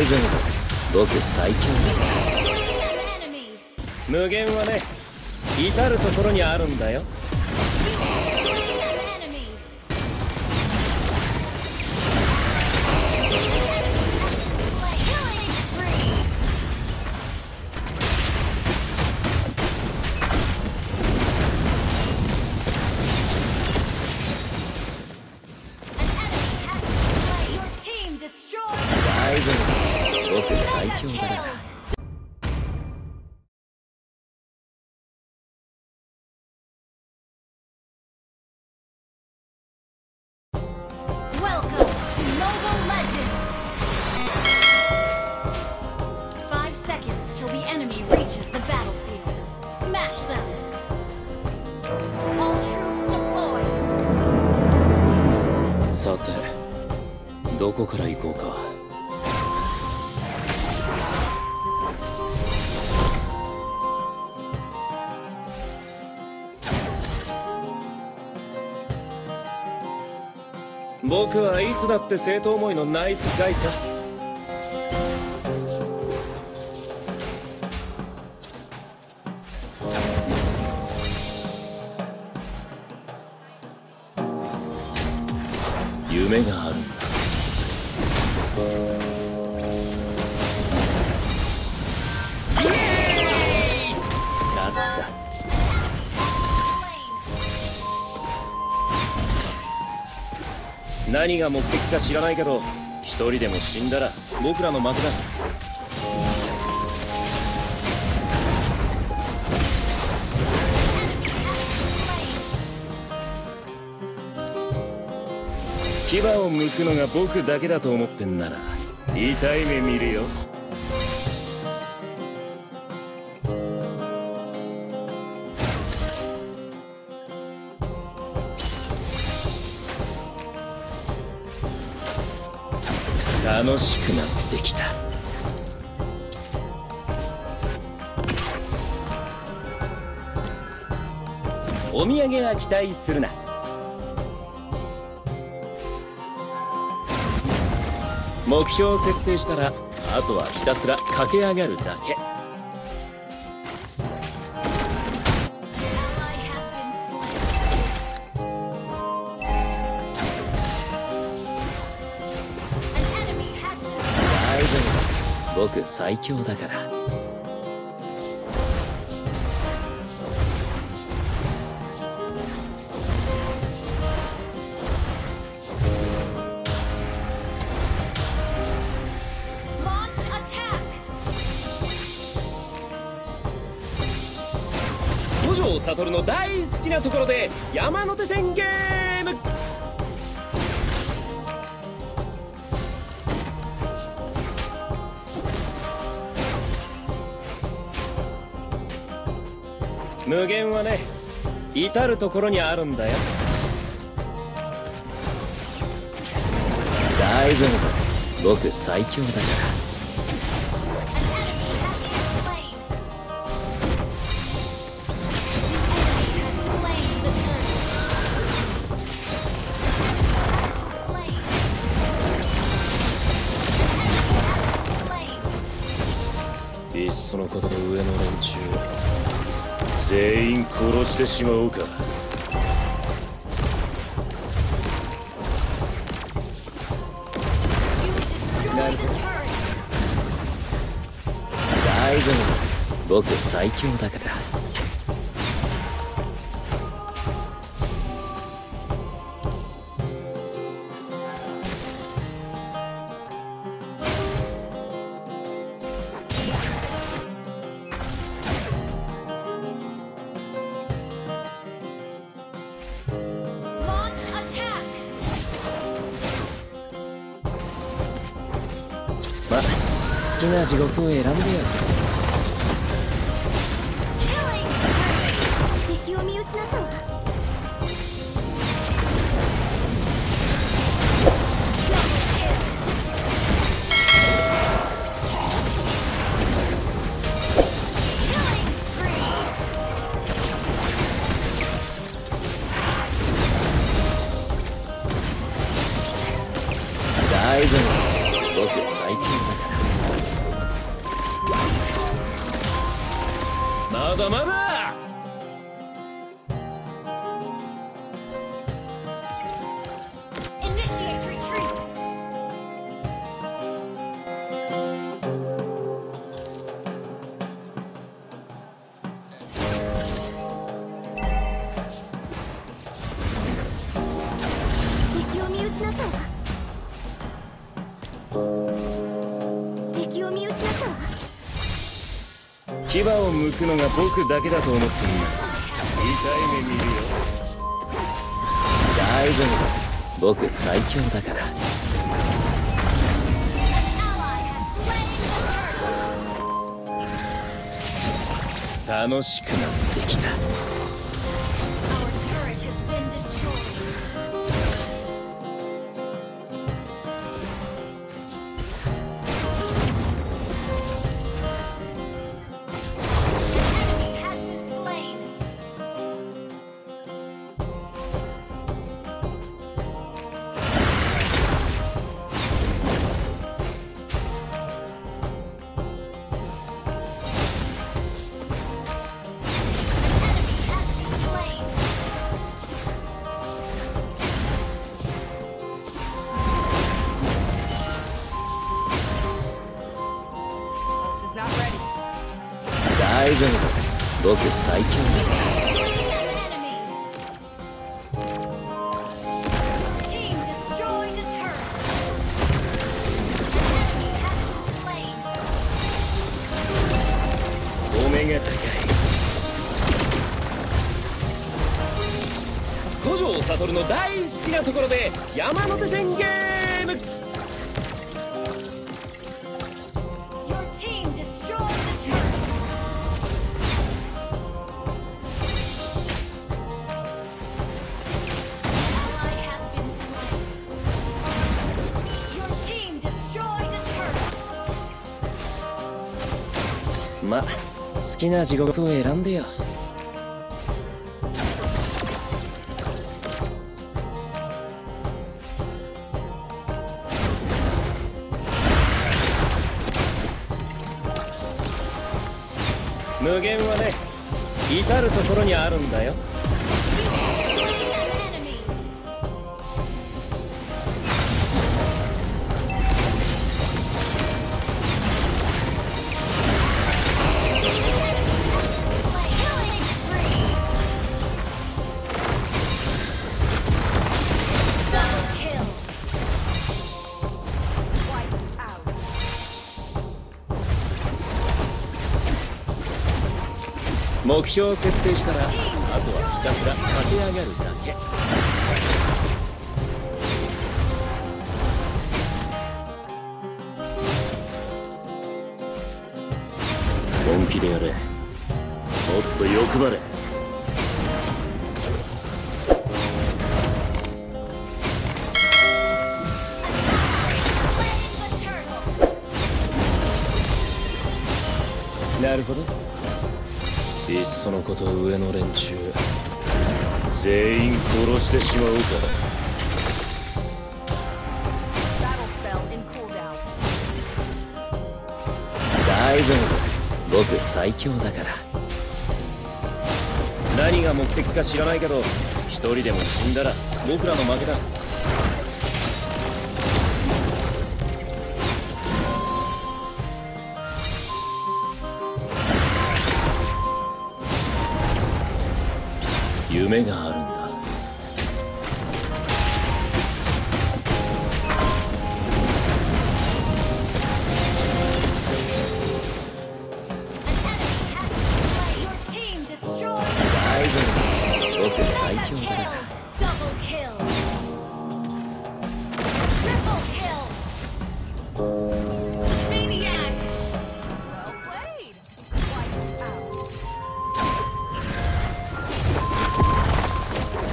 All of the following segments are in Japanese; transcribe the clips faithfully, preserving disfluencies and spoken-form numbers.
大丈夫、僕最強だ。無限はね、至る所にあるんだよ。さて、どこから行こうか。僕はいつだって生徒思いのナイスガイさ。夢があるんだ。だってさ、何が目的か知らないけど、一人でも死んだら僕らの負けだ。牙を剥くのが僕だけだと思ってんなら痛い目見るよ。楽しくなってきた。お土産は期待するな。目標を設定したら、あとはひたすら駆け上がるだけ。大丈夫、僕最強だから。サトルの大好きなところで山手線ゲーム。無限はね、至る所にあるんだよ。大丈夫、僕最強だから。いっそのことで上の連中全員殺してしまおうか。大丈夫、僕最強だから。まあ、好きな地獄を選んでやる。敵を見失ったわ。大丈夫、僕最強だから。だまだ。牙を剥くのが僕だけだと思ってる。痛い目見るよ。大丈夫だ、僕最強だから。楽しくなってきた。大丈夫だ、僕最強だ。お目が高い。五条悟の大好きなところで山手線ゲーム。ま、好きな地獄を選んでよ。無限はね、至る所にあるんだよ。目標を設定したら、あとはひたすら駆け上がるだけ。本気でやれ。もっと欲張れ。なるほど。いっそのこと上の連中全員殺してしまおうか。大丈夫、僕最強だから。何が目的か知らないけど、一人でも死んだら僕らの負けだ。夢があるんだ。大丈夫、僕最強だから。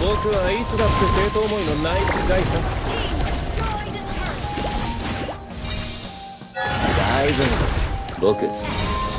僕はいつだって正当思いのナイスガイさ。大丈夫です、僕。